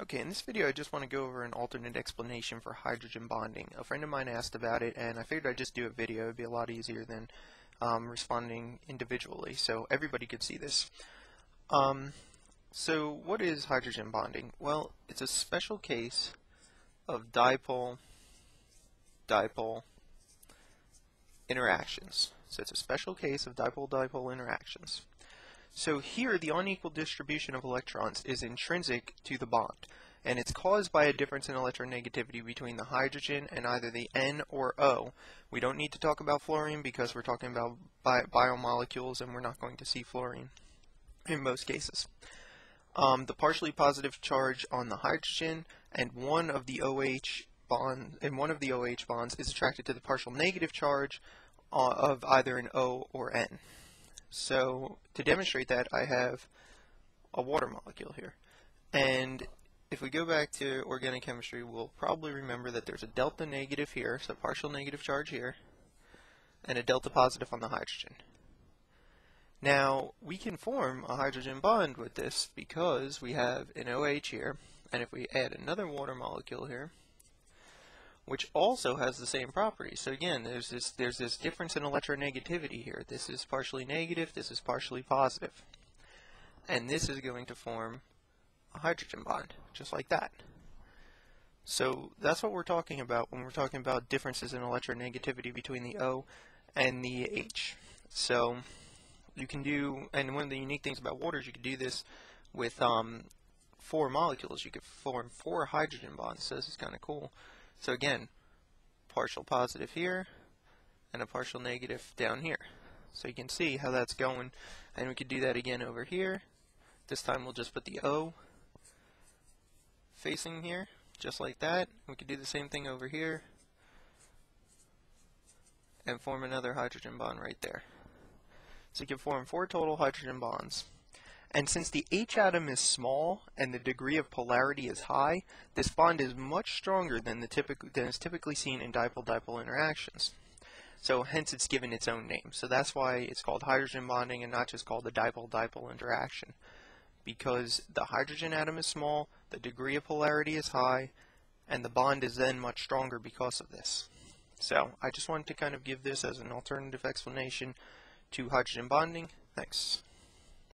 Okay, in this video I just want to go over an alternate explanation for hydrogen bonding. A friend of mine asked about it and I figured I'd just do a video. It'd be a lot easier than responding individually so everybody could see this. So what is hydrogen bonding? Well, it's a special case of dipole-dipole interactions. So it's a special case of dipole-dipole interactions. So here, the unequal distribution of electrons is intrinsic to the bond, and it's caused by a difference in electronegativity between the hydrogen and either the N or O. We don't need to talk about fluorine because we're talking about biomolecules and we're not going to see fluorine in most cases. The partially positive charge on the hydrogen and one of the OH bonds is attracted to the partial negative charge of either an O or N. So to demonstrate that, I have a water molecule here, and if we go back to organic chemistry, we'll probably remember that there's a delta negative here, so partial negative charge here, and a delta positive on the hydrogen. Now we can form a hydrogen bond with this because we have an OH here, and if we add another water molecule here, which also has the same properties. So again, there's this difference in electronegativity here. This is partially negative, this is partially positive. And this is going to form a hydrogen bond, just like that. So that's what we're talking about when we're talking about differences in electronegativity between the O and the H. So you can do, and one of the unique things about water is you can do this with four molecules. You could form four hydrogen bonds, so this is kind of cool. So again, partial positive here and a partial negative down here. So you can see how that's going, and we could do that again over here. This time we'll just put the O facing here, just like that. We could do the same thing over here and form another hydrogen bond right there. So you can form four total hydrogen bonds. And since the H atom is small and the degree of polarity is high, this bond is much stronger than is typically seen in dipole-dipole interactions. So hence it's given its own name. So that's why it's called hydrogen bonding and not just called the dipole-dipole interaction. Because the hydrogen atom is small, the degree of polarity is high, and the bond is then much stronger because of this. So I just wanted to kind of give this as an alternative explanation to hydrogen bonding. Thanks.